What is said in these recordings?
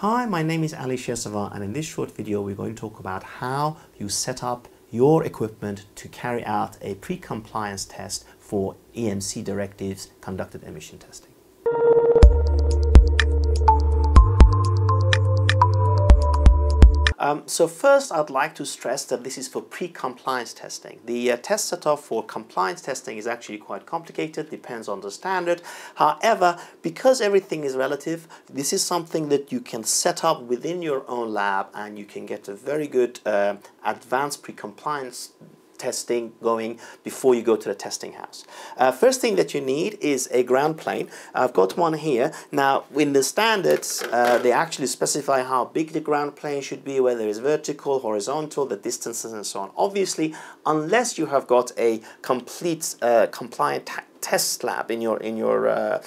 Hi, my name is Ali Shirsavar, and in this short video we're going to talk about how you set up your equipment to carry out a pre-compliance test for EMC directives conducted emission testing. So first I'd like to stress that this is for pre-compliance testing. The test setup for compliance testing is actually quite complicated, depends on the standard. However, because everything is relative, this is something that you can set up within your own lab, and you can get a very good advanced pre-compliance testing going before you go to the testing house. First thing that you need is a ground plane. I've got one here. Now in the standards they actually specify how big the ground plane should be, whether it's vertical, horizontal, the distances and so on. Obviously unless you have got a complete compliant test lab in your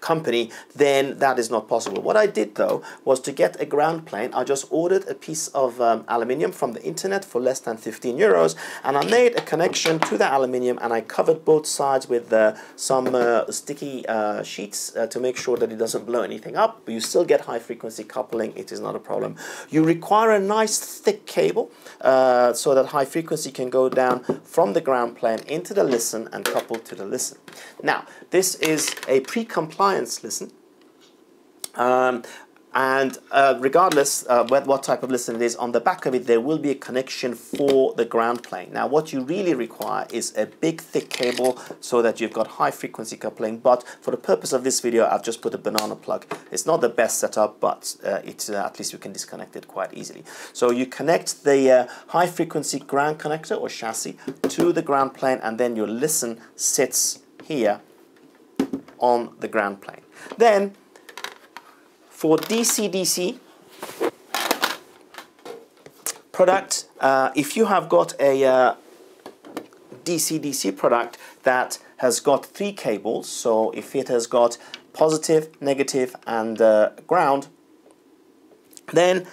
company, then that is not possible. What I did though was to get a ground plane. I just ordered a piece of aluminium from the internet for less than 15 euros, and I made a connection to the aluminium, and I covered both sides with some sticky sheets to make sure that it doesn't blow anything up, but you still get high frequency coupling. It is not a problem. You require a nice thick cable so that high frequency can go down from the ground plane into the LISN and couple to the LISN. Now this is a pre-compliance LISN, and regardless what type of LISN it is, on the back of it there will be a connection for the ground plane. Now what you really require is a big thick cable so that you've got high frequency coupling, but for the purpose of this video I've just put a banana plug. It's not the best setup, but at least you can disconnect it quite easily. So you connect the high frequency ground connector or chassis to the ground plane, and then your LISN sits here on the ground plane. Then for DC-DC product, if you have got a DC-DC product that has got three cables, so if it has got positive, negative and ground, then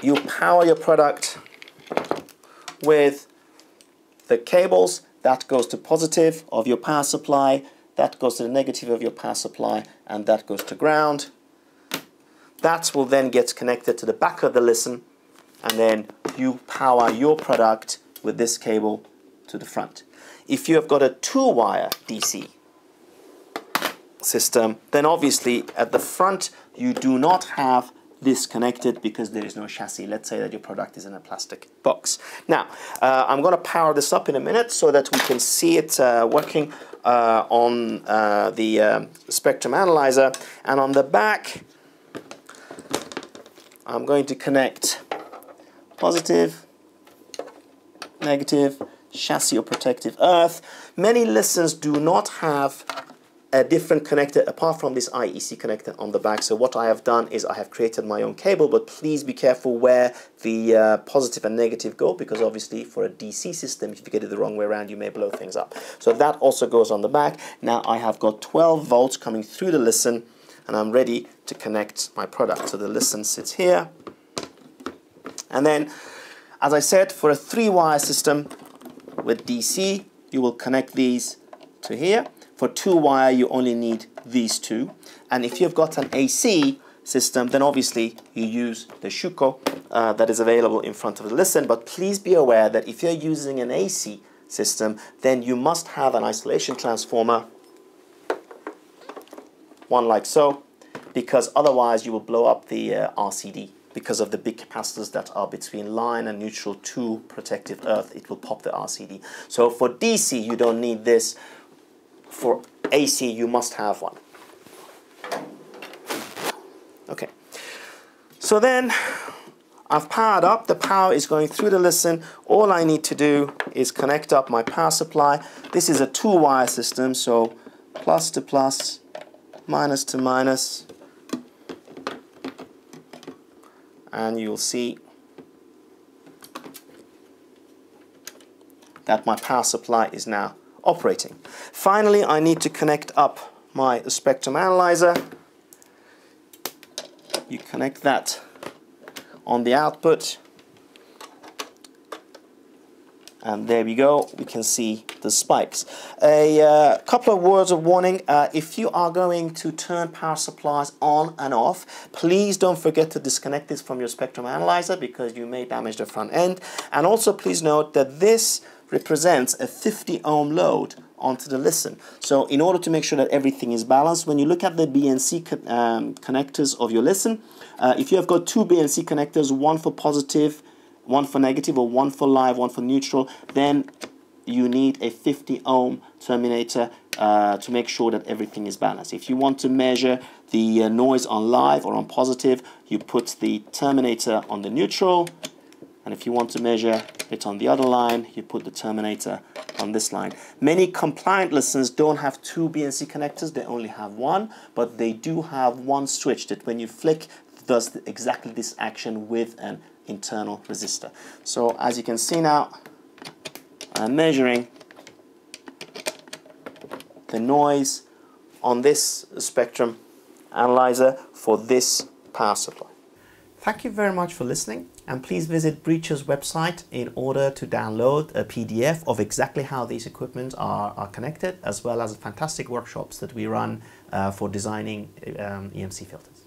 you power your product with the cables that goes to positive of your power supply, that goes to the negative of your power supply, and that goes to ground. That will then get connected to the back of the LISN, and then you power your product with this cable to the front. If you have got a two-wire DC system, then obviously at the front you do not have this connected because there is no chassis. Let's say that your product is in a plastic box. Now I'm going to power this up in a minute so that we can see it working on the spectrum analyzer, and on the back I'm going to connect positive, negative, chassis or protective earth. Many LISNs do not have a different connector apart from this IEC connector on the back. So what I have done is I have created my own cable, but please be careful where the positive and negative go, because obviously for a DC system, if you get it the wrong way around, you may blow things up. So that also goes on the back. Now I have got 12 volts coming through the LISN, and I'm ready to connect my product. So the LISN sits here. And then, as I said, for a three-wire system with DC, you will connect these to here. For two-wire, you only need these two. And if you've got an AC system, then obviously you use the Schuko that is available in front of the LISN. But please be aware that if you're using an AC system, then you must have an isolation transformer, one like so, because otherwise you will blow up the RCD. Because of the big capacitors that are between line and neutral to protective earth, it will pop the RCD. So for DC, you don't need this. For AC, you must have one. Okay. So then I've powered up. The power is going through the LISN. All I need to do is connect up my power supply. This is a two-wire system, so plus to plus, minus to minus. And you'll see that my power supply is now operating. Finally, I need to connect up my spectrum analyzer. You connect that on the output, And there we go, we can see the spikes. A couple of words of warning. If you are going to turn power supplies on and off, please don't forget to disconnect this from your spectrum analyzer because you may damage the front end. And also please note that this represents a 50 ohm load onto the LISN. So in order to make sure that everything is balanced, when you look at the BNC connectors of your LISN, if you have got two BNC connectors, one for positive, one for negative, or one for live, one for neutral, then you need a 50 ohm terminator to make sure that everything is balanced. If you want to measure the noise on live or on positive, you put the terminator on the neutral, and if you want to measure it on the other line, you put the terminator on this line. Many compliant LISNs don't have two BNC connectors, they only have one, but they do have one switch that when you flick does exactly this action with an internal resistor. So as you can see now, I'm measuring the noise on this spectrum analyzer for this power supply. Thank you very much for listening, and please visit Biricha's website in order to download a PDF of exactly how these equipment are connected, as well as the fantastic workshops that we run for designing EMC filters.